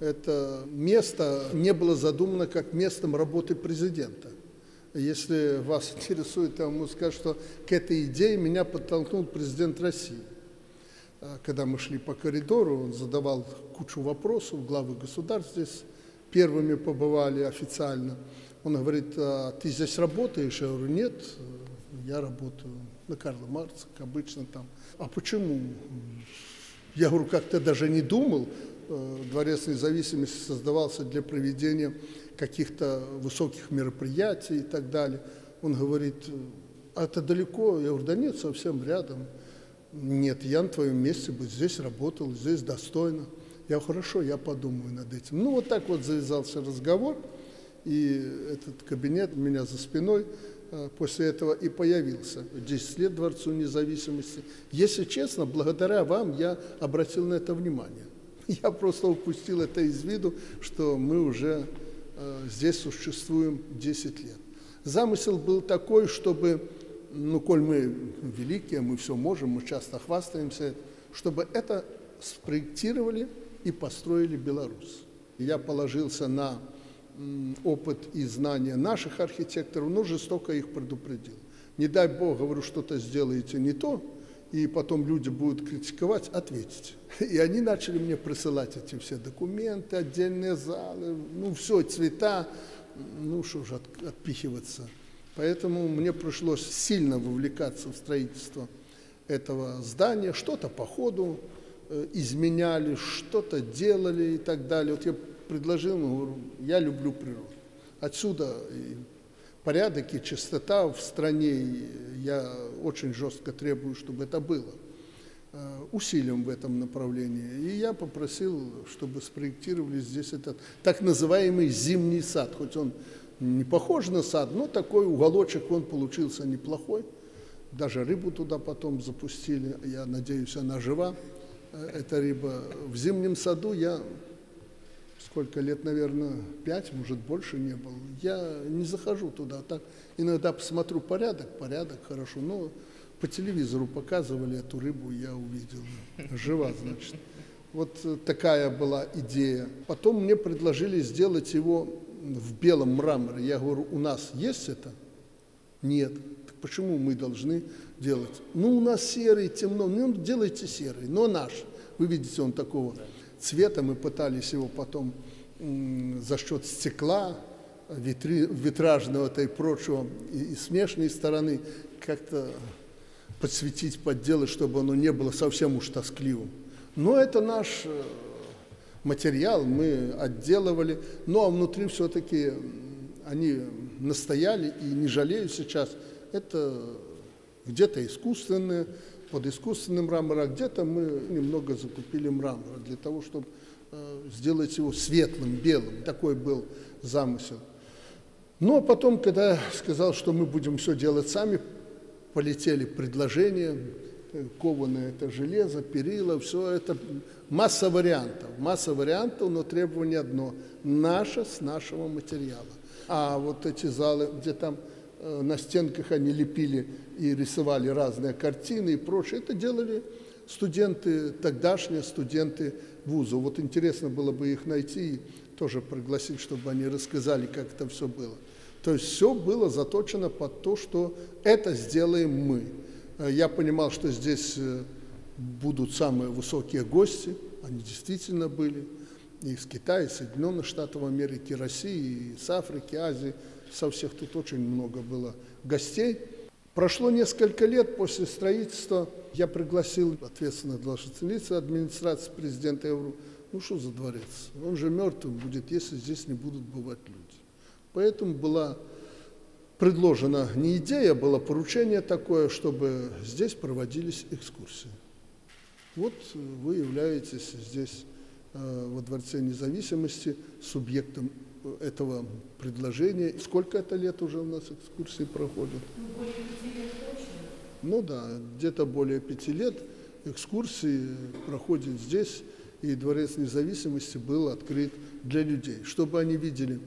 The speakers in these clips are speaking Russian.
Это место не было задумано как местом работы президента. Если вас интересует, я могу сказать, что к этой идее меня подтолкнул президент России. Когда мы шли по коридору, он задавал кучу вопросов, главы государств здесь первыми побывали официально. Он говорит: а ты здесь работаешь? Я говорю: нет, я работаю на Карла Маркса, как обычно там. А почему? Я говорю: как-то даже не думал. Дворец Независимости создавался для проведения каких-то высоких мероприятий и так далее. Он говорит: а это далеко? Я говорю: да нет, совсем рядом. Нет, я на твоем месте бы здесь работал, здесь достойно. Я говорю: хорошо, я подумаю над этим. Ну, вот так вот завязался разговор, и этот кабинет у меня за спиной после этого и появился. 10 лет Дворцу Независимости. Если честно, благодаря вам я обратил на это внимание. Я просто упустил это из виду, что мы уже здесь существуем 10 лет. Замысел был такой, чтобы... Ну, коль мы великие, мы все можем, мы часто хвастаемся, чтобы это спроектировали и построили Беларусь. Я положился на опыт и знания наших архитекторов, но жестоко их предупредил. Не дай бог, говорю, что-то сделаете не то, и потом люди будут критиковать, ответить. И они начали мне присылать эти все документы, отдельные залы, ну, все, цвета, ну, что же отпихиваться. Поэтому мне пришлось сильно вовлекаться в строительство этого здания. Что-то по ходу изменяли, что-то делали и так далее. Вот я предложил, говорю: я люблю природу. Отсюда и порядок, и чистота в стране. Я очень жестко требую, чтобы это было. Усилим в этом направлении. И я попросил, чтобы спроектировали здесь этот так называемый зимний сад. Хоть он не похож на сад, но такой уголочек он получился неплохой. Даже рыбу туда потом запустили. Я надеюсь, она жива, эта рыба. В зимнем саду я, сколько лет, наверное, 5, может, больше не был. Я не захожу туда. Так иногда посмотрю порядок, хорошо. Но по телевизору показывали эту рыбу, я увидел. Жива, значит. Вот такая была идея. Потом мне предложили сделать его в белом мраморе. Я говорю: у нас есть это? Нет. Так почему мы должны делать? Ну, у нас серый, темно. Ну, делайте серый, но наш. Вы видите, он такого цвета. Мы пытались его потом за счет стекла, витражного-то и прочего, и с внешней стороны как-то подсветить, подделать, чтобы оно не было совсем уж тоскливым. Но это наш... материал мы отделывали, ну а внутри все-таки они настояли, и не жалею сейчас, это где-то искусственное, под искусственным мрамором, а где-то мы немного закупили мрамора для того, чтобы сделать его светлым, белым. Такой был замысел. Ну а потом, когда я сказал, что мы будем все делать сами, полетели предложения. Кованое это железо, перила, все это масса вариантов, но требование одно – наше с нашего материала. А вот эти залы, где там на стенках они лепили и рисовали разные картины и прочее, это делали студенты, тогдашние студенты вуза. Вот интересно было бы их найти и тоже пригласить, чтобы они рассказали, как это все было. То есть все было заточено под то, что это сделаем мы. Я понимал, что здесь будут самые высокие гости, они действительно были, и из Китая, и Соединенных Штатов Америки, и России, и с Африки, Азии, со всех тут очень много было гостей. Прошло несколько лет после строительства, я пригласил ответственных должностных лиц администрации президента, я говорю: ну что за дворец, он же мертвым будет, если здесь не будут бывать люди. Поэтому была... предложена не идея, было поручение такое, чтобы здесь проводились экскурсии. Вот вы являетесь здесь, во Дворце Независимости, субъектом этого предложения. Сколько это лет уже у нас экскурсии проходят? Более 5 лет точно. Ну да, где-то более 5 лет экскурсии проходят здесь, и Дворец Независимости был открыт для людей, чтобы они видели,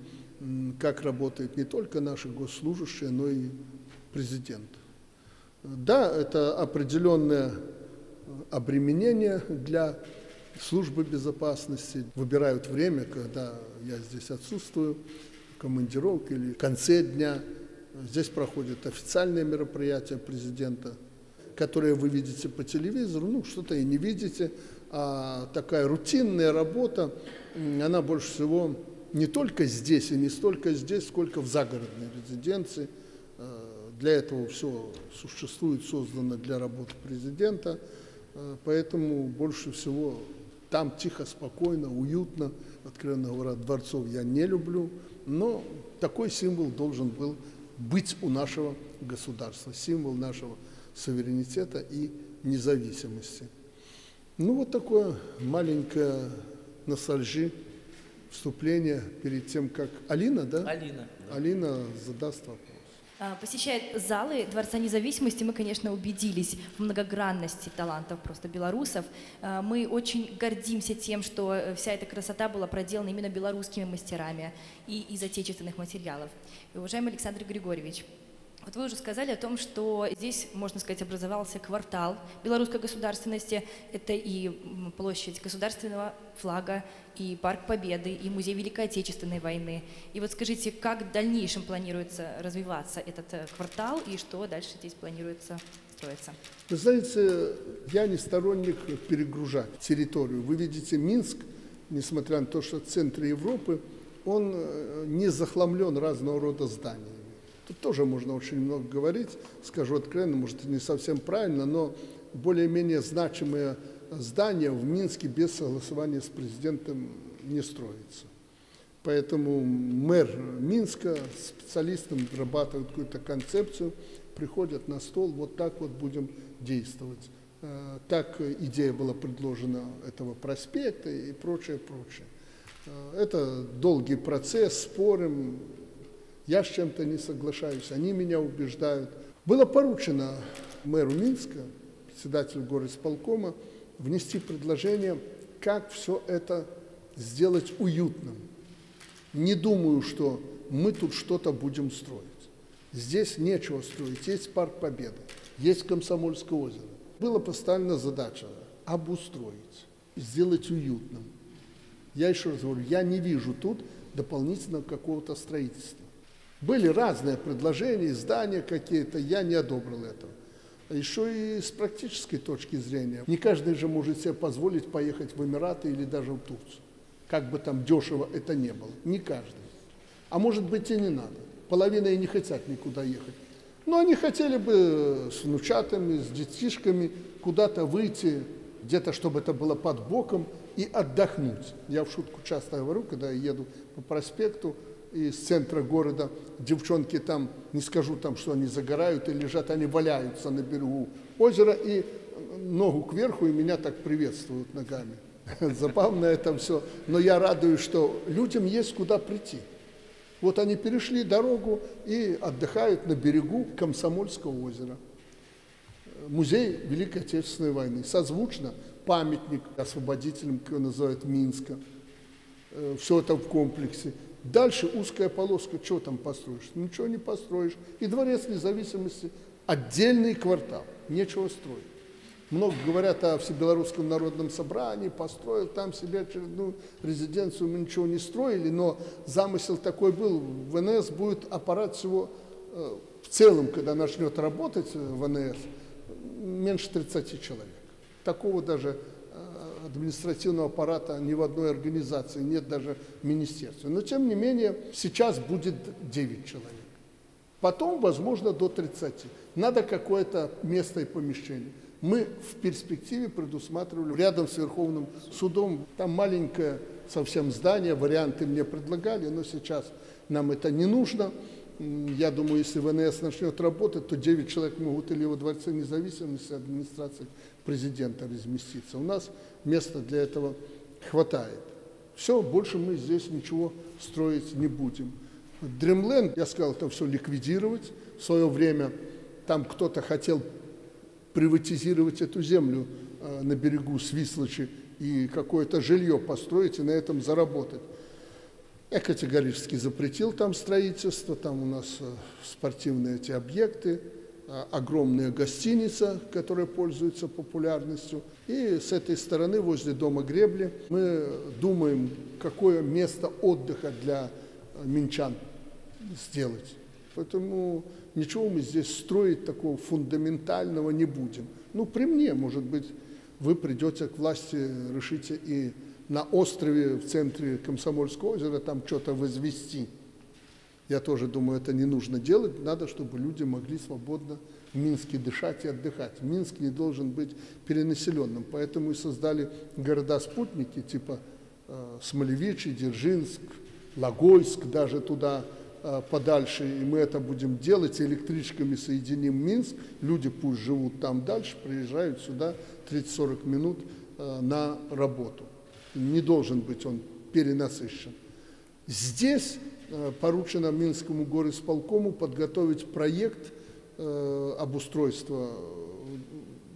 как работают не только наши госслужащие, но и президент. Да, это определенное обременение для службы безопасности выбирают время, когда я здесь отсутствую, командировки или в конце дня. Здесь проходят официальные мероприятия президента, которые вы видите по телевизору, что-то и не видите. А такая рутинная работа, она больше всего не только здесь и не столько здесь, сколько в загородной резиденции. Для этого все существует, создано для работы президента, поэтому больше всего там тихо, спокойно, уютно. Откровенно говоря, дворцов я не люблю, но такой символ должен был быть у нашего государства, символ нашего суверенитета и независимости. Вот такое маленькое ностальжи вступление перед тем, как Алина, да? Алина. Да. Алина задаст вопрос. Посещая залы Дворца Независимости, мы, конечно, убедились в многогранности талантов просто белорусов. Мы очень гордимся тем, что вся эта красота была проделана именно белорусскими мастерами и из отечественных материалов. И, уважаемый Александр Григорьевич, вот вы уже сказали о том, что здесь, можно сказать, образовался квартал белорусской государственности. Это и площадь государственного флага, и Парк Победы, и Музей Великой Отечественной войны. И вот скажите, как в дальнейшем планируется развиваться этот квартал и что дальше здесь планируется строиться? Вы знаете, я не сторонник перегружать территорию. Вы видите, Минск, несмотря на то, что в центре Европы, он не захламлен разного рода зданиями. Тут тоже можно очень много говорить, скажу откровенно, может, не совсем правильно, но более-менее значимые здания в Минске без согласования с президентом не строятся. Поэтому мэр Минска с специалистом вырабатывает какую-то концепцию, приходят на стол, вот так вот будем действовать. Так идея была предложена этого проспекта и прочее, прочее. Это долгий процесс, спорим. Я с чем-то не соглашаюсь, они меня убеждают. Было поручено мэру Минска, председателю горисполкома, внести предложение, как все это сделать уютным. Не думаю, что мы тут что-то будем строить. Здесь нечего строить. Есть Парк Победы, есть Комсомольское озеро. Была поставлена задача обустроить, сделать уютным. Я еще раз говорю, я не вижу тут дополнительного какого-то строительства. Были разные предложения, издания какие-то, я не одобрил этого. Еще и с практической точки зрения. Не каждый же может себе позволить поехать в Эмираты или даже в Турцию. Как бы там дешево это не было. Не каждый. А может быть и не надо. Половина и не хотят никуда ехать. Но они хотели бы с внучатами, с детишками куда-то выйти, где-то, чтобы это было под боком, и отдохнуть. Я в шутку часто говорю, когда я еду по проспекту, из центра города, девчонки там, не скажу там, что они загорают и лежат, они валяются на берегу озера и ногу кверху, и меня так приветствуют ногами. Забавно это все, но я радуюсь, что людям есть куда прийти. Вот они перешли дорогу и отдыхают на берегу Комсомольского озера. Музей Великой Отечественной войны. Созвучно памятник освободителям, его называют, Минска. Все это в комплексе. Дальше узкая полоска, что там построишь? Ничего не построишь. И Дворец Независимости – отдельный квартал, нечего строить. Много говорят о Всебелорусском народном собрании, построил там себе очередную резиденцию, мы ничего не строили, но замысел такой был, ВНС будет аппарат всего, в целом, когда начнет работать ВНС, меньше 30 человек. Такого даже административного аппарата ни в одной организации, нет даже министерства. Но, тем не менее, сейчас будет 9 человек. Потом, возможно, до 30. Надо какое-то место и помещение. Мы в перспективе предусматривали рядом с Верховным судом. Там маленькое совсем здание, варианты мне предлагали, но сейчас нам это не нужно. Я думаю, если ВНС начнет работать, то 9 человек могут или во Дворце Независимости, администрации президента разместиться. У нас места для этого хватает. Все, больше мы здесь ничего строить не будем. Дримленд, я сказал, это все ликвидировать. В свое время там кто-то хотел приватизировать эту землю на берегу Свислочи и какое-то жилье построить и на этом заработать. Я категорически запретил там строительство, там у нас спортивные эти объекты, огромная гостиница, которая пользуется популярностью. И с этой стороны, возле дома Гребли, мы думаем, какое место отдыха для минчан сделать. Поэтому ничего мы здесь строить такого фундаментального не будем. Ну, при мне, может быть, вы придете к власти, решите и на острове в центре Комсомольского озера там что-то возвести. Я тоже думаю, это не нужно делать. Надо, чтобы люди могли свободно в Минске дышать и отдыхать. Минск не должен быть перенаселенным. Поэтому и создали города-спутники типа Смолевичи, Дзержинск, Лагойск, даже туда подальше. И мы это будем делать. Электричками соединим Минск. Люди пусть живут там дальше, приезжают сюда 30-40 минут на работу. Не должен быть он перенасыщен. Здесь поручено Минскому горисполкому подготовить проект обустройства,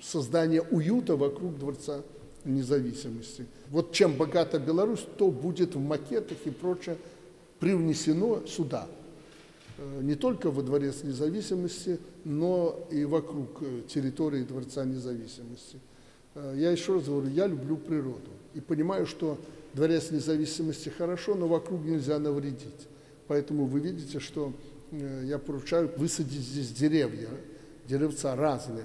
создания уюта вокруг Дворца Независимости. Вот чем богата Беларусь, то будет в макетах и прочее привнесено сюда. Не только во Дворец Независимости, но и вокруг территории Дворца Независимости. Я еще раз говорю, я люблю природу и понимаю, что Дворец Независимости хорошо, но вокруг нельзя навредить. Поэтому вы видите, что я поручаю высадить здесь деревья, деревца разные.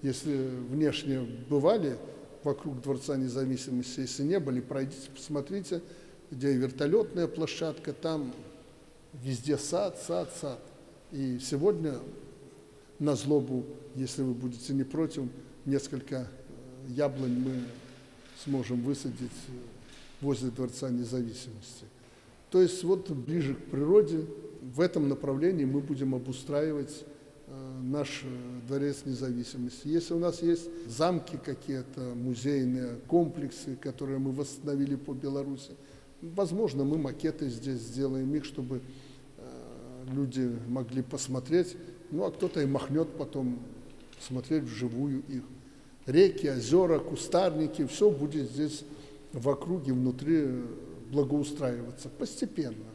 Если внешне бывали вокруг Дворца Независимости, если не были, пройдите, посмотрите, где вертолетная площадка, там везде сад, сад, сад. И сегодня, на злобу, если вы будете не против, несколько яблонь мы сможем высадить возле Дворца Независимости. То есть вот ближе к природе, в этом направлении мы будем обустраивать наш Дворец Независимости. Если у нас есть замки какие-то, музейные комплексы, которые мы восстановили по Беларуси, возможно, мы макеты здесь сделаем их, чтобы люди могли посмотреть, ну а кто-то и махнет потом смотреть вживую их. Реки, озера, кустарники, все будет здесь в округе, внутри благоустраиваться постепенно,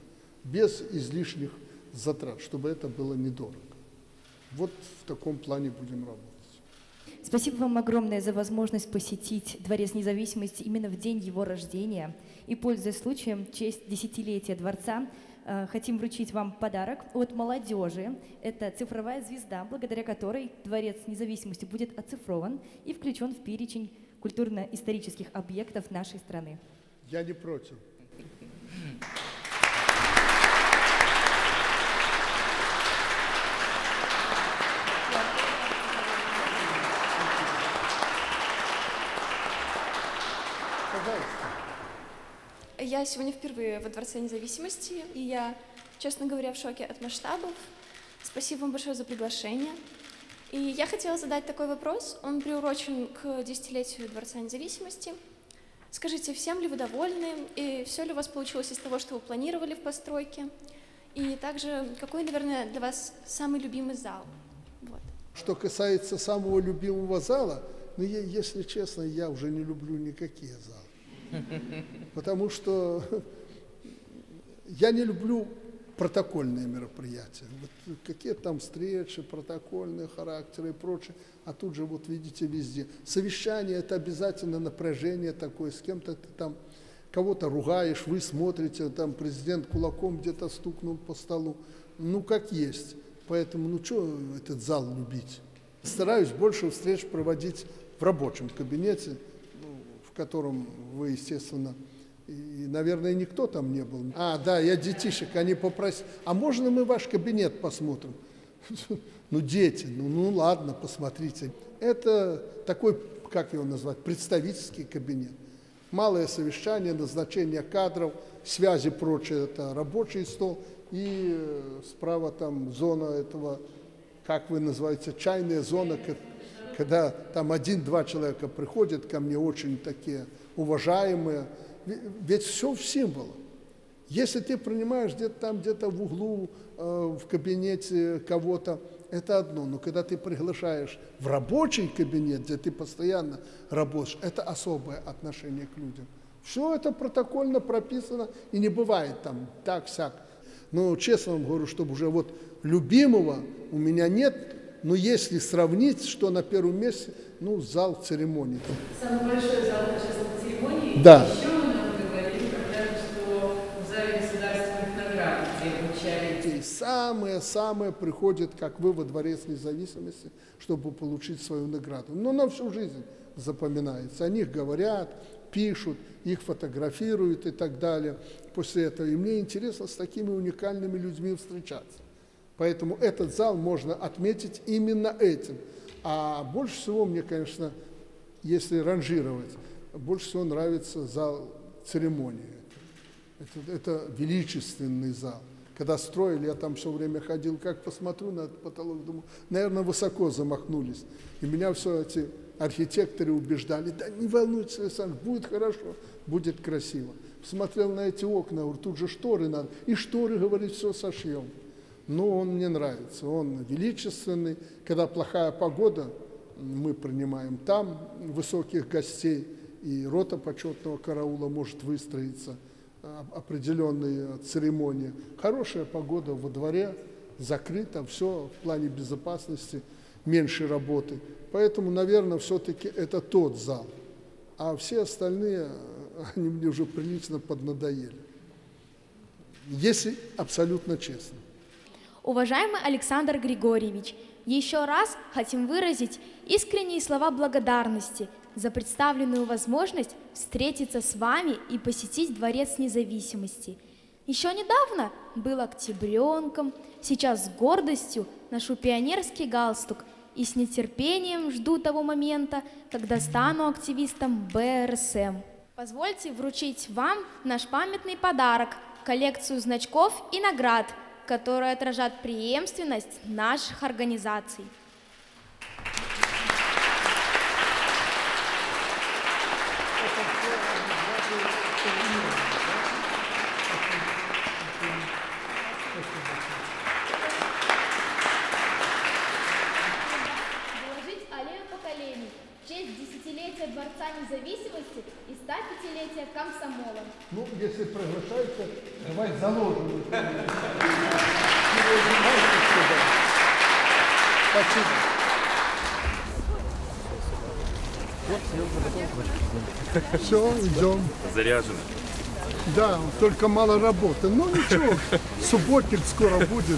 без излишних затрат, чтобы это было недорого. Вот в таком плане будем работать. Спасибо вам огромное за возможность посетить Дворец Независимости именно в день его рождения. И, пользуясь случаем, в честь десятилетия Дворца, хотим вручить вам подарок от молодежи. Это цифровая звезда, благодаря которой Дворец Независимости будет оцифрован и включен в перечень культурно-исторических объектов нашей страны. Я не против. Я сегодня впервые во Дворце Независимости, и я, честно говоря, в шоке от масштабов. Спасибо вам большое за приглашение. И я хотела задать такой вопрос, он приурочен к десятилетию Дворца Независимости. Скажите, всем ли вы довольны, и все ли у вас получилось из того, что вы планировали в постройке? И также, какой, наверное, для вас самый любимый зал? Вот. Что касается самого любимого зала, ну, если честно, я уже не люблю никакие залы. Потому что я не люблю протокольные мероприятия, вот какие там встречи, протокольные характеры и прочее, а тут же вот видите везде. Совещание – это обязательно напряжение такое, с кем-то ты там кого-то ругаешь, вы смотрите, там президент кулаком где-то стукнул по столу, ну как есть, поэтому ну что этот зал любить. Стараюсь больше встреч проводить в рабочем кабинете, в котором вы, естественно, и, наверное, никто там не был. А, да, я детишек, они попросили. А можно мы ваш кабинет посмотрим? Ну, дети, ну ладно, посмотрите. Это такой, как его назвать, представительский кабинет. Малое совещание, назначение кадров, связи, прочее, это рабочий стол. И справа там зона этого, как вы называете, чайная зона, когда там один-два человека приходят ко мне, очень такие уважаемые. Ведь все в символах. Если ты принимаешь где-то там, где-то в углу, в кабинете кого-то, это одно. Но когда ты приглашаешь в рабочий кабинет, где ты постоянно работаешь, это особое отношение к людям. Все это протокольно прописано, и не бывает там так-сяк. Но честно вам говорю, чтобы уже вот любимого у меня нет, Но если сравнить, что на первом месте, ну, зал церемоний. Самый большой зал торжественной церемонии. Да. Еще мы говорили, что в зале государственных наград, где получали... Самые-самые приходят, как вы, во Дворец Независимости, чтобы получить свою награду. Но на всю жизнь запоминается. О них говорят, пишут, их фотографируют и так далее после этого. И мне интересно с такими уникальными людьми встречаться. Поэтому этот зал можно отметить именно этим. А больше всего мне, конечно, если ранжировать, больше всего нравится зал церемонии. Это величественный зал. Когда строили, я там все время ходил, как посмотрю на этот потолок, думаю, наверное, высоко замахнулись. И меня все эти архитекторы убеждали, да не волнуйтесь, Александр, будет хорошо, будет красиво. Посмотрел на эти окна, говорю, тут же шторы надо. И шторы, говорит, все сошьем. Но он мне нравится, он величественный. Когда плохая погода, мы принимаем там высоких гостей, и рота почетного караула может выстроиться, определенные церемонии. Хорошая погода во дворе, закрыто, все в плане безопасности, меньше работы. Поэтому, наверное, все-таки это тот зал. А все остальные, они мне уже прилично поднадоели. Если абсолютно честно. Уважаемый Александр Григорьевич, еще раз хотим выразить искренние слова благодарности за представленную возможность встретиться с вами и посетить Дворец Независимости. Еще недавно был октябренком, сейчас с гордостью ношу пионерский галстук и с нетерпением жду того момента, когда стану активистом БРСМ. Позвольте вручить вам наш памятный подарок – коллекцию значков и наград, которые отражают преемственность наших организаций. Доложить аллею поколений в честь десятилетия Дворца Независимости и 105-летия комсомола. Ну, если приглашаются, давай заложим. Спасибо. Все, идем. Заряжено. Да, только мало работы. Но ничего, субботник скоро будет.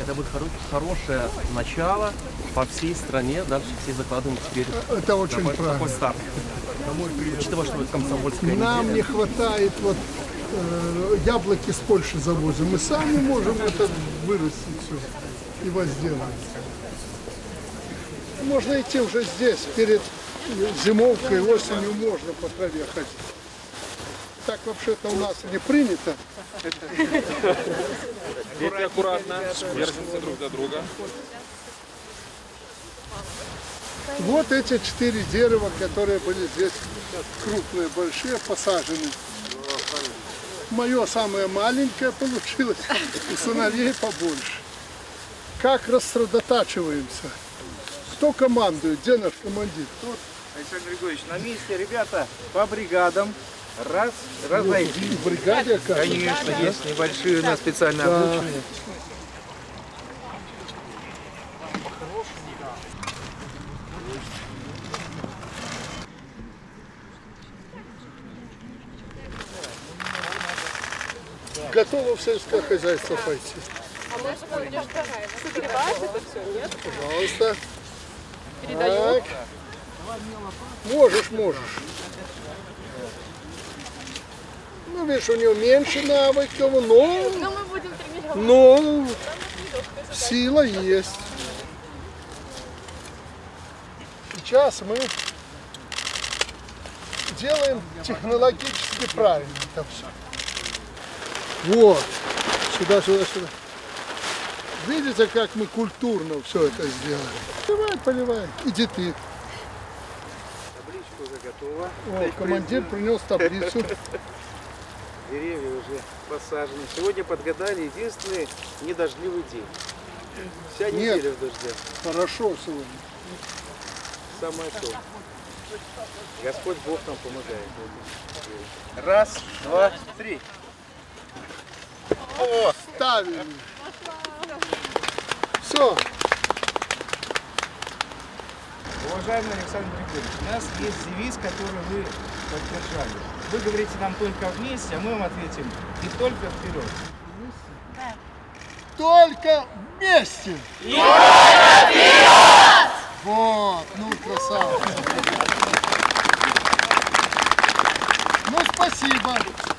Это будет хорошее начало по всей стране. Дальше все закладываем теперь. Это очень правильно. Такой старт. Учитывая, что комсомольская нам неделя. Не хватает вот. Яблоки с Польши завозим. Мы сами можем это вырастить все и возделать. Можно идти уже здесь, перед зимовкой, осенью можно по траве ходить. Так вообще-то у нас не принято. Идите аккуратно, держимся друг за друга. Вот эти 4 дерева, которые были здесь крупные, большие, посажены. Мое самое маленькое получилось, у сыновей побольше. Как рассредотачиваемся? Кто командует? Где наш командир? Тут, Александр Григорьевич, на месте, ребята, по бригадам. Раз, разойдись. В бригаде, конечно, да, есть небольшие у нас специально обученные. Готово в сельское хозяйство пойти. А мы же пойдем, согреваешь это все, нет? Пожалуйста. Передаю. Можешь. Ну, видишь, у него меньше навыков, но сила есть. Сейчас мы делаем технологически правильно это все. Вот, сюда. Видите, как мы культурно все это сделали? Поливай. Иди ты. Табличка уже готова. О, командир принес таблицу. Деревья уже посажены. Сегодня подгадали единственный недождливый день. Вся неделя в дожде. Хорошо сегодня. Самое то. Господь Бог нам помогает. 1, 2, 3. О, ставим. Все. Уважаемый Александр Григорьевич, у нас есть девиз, который вы поддержали. Вы говорите нам только вместе, а мы вам ответим и только вперед. Да. Только вместе! И только вперед! Вот, ну красава! Ну спасибо!